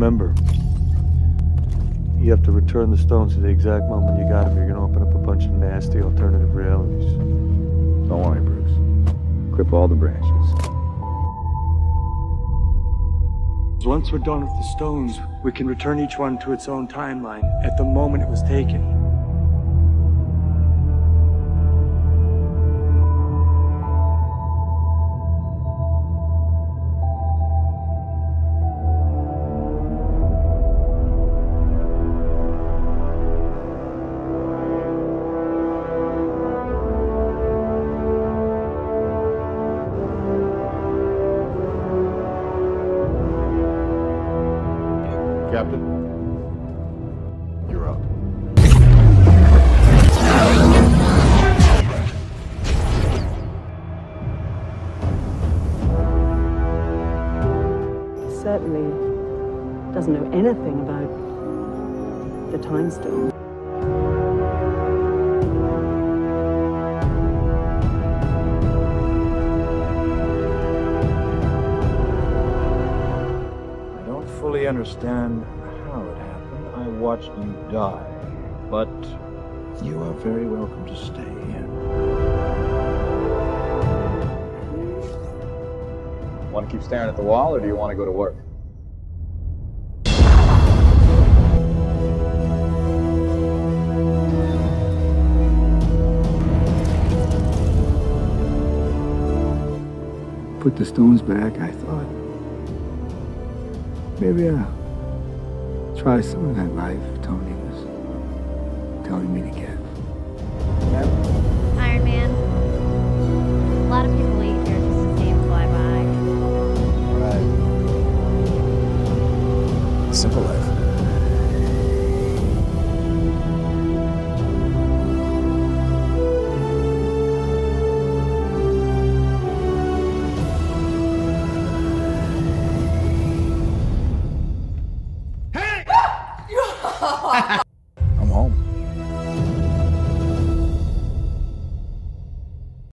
Remember, you have to return the stones to the exact moment you got them. You're gonna open up a bunch of nasty alternative realities. Don't worry, Bruce. Clip all the branches. Once we're done with the stones, we can return each one to its own timeline at the moment it was taken. Captain, you're up. He certainly doesn't know anything about the time stone. Understand how it happened. I watched you die, but you are very welcome to stay here. Want to keep staring at the wall, or do you want to go to work? Put the stones back, I thought. Maybe I'll try some of that life Tony was telling me to get. Iron Man. A lot of people eat here just to see him fly by. Right. Simple life. Ha ha ha!